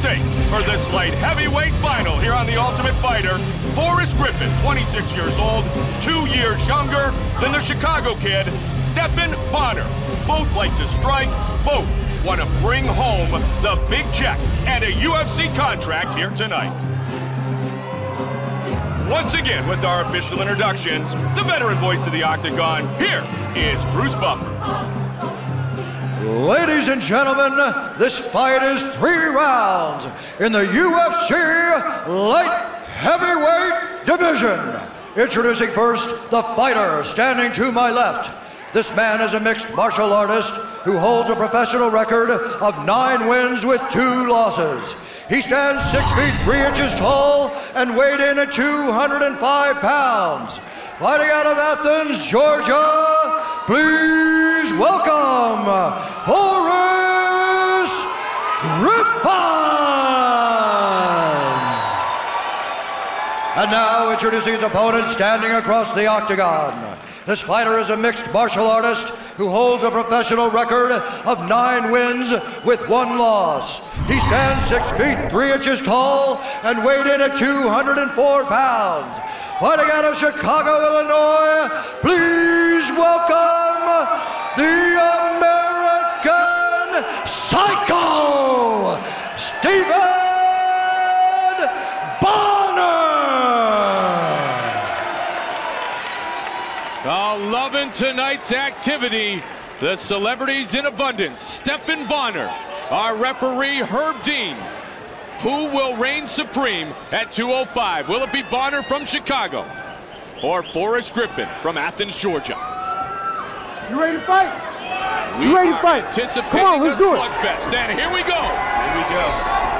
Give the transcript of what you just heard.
take for this light heavyweight final here on The Ultimate Fighter. Forrest Griffin, 26 years old, 2 years younger than the Chicago kid, Stephan Bonnar. Both like to strike, both want to bring home the big check and a UFC contract here tonight. Once again, with our official introductions, the veteran voice of the Octagon, here is Bruce Buffer. Ladies and gentlemen, this fight is 3 rounds in the UFC light heavyweight division. Introducing first, the fighter standing to my left. This man is a mixed martial artist who holds a professional record of 9 wins with 2 losses. He stands 6 feet 3 inches tall and weighed in at 205 pounds. Fighting out of Athens, Georgia, please welcome Forrest Griffin! And now introducing his opponent standing across the octagon. This fighter is a mixed martial artist who holds a professional record of 9 wins with 1 loss. He stands 6 feet 3 inches tall and weighed in at 204 pounds. Fighting out of Chicago, Illinois, please welcome the American Psycho, Stephan Bonnar! Oh, loving tonight's activity. The celebrities in abundance. Stephan Bonnar, our referee Herb Dean. Who will reign supreme at 205? Will it be Bonnar from Chicago or Forrest Griffin from Athens, Georgia? You ready to fight? You ready to fight? Anticipating a slugfest. And here we go. Here we go.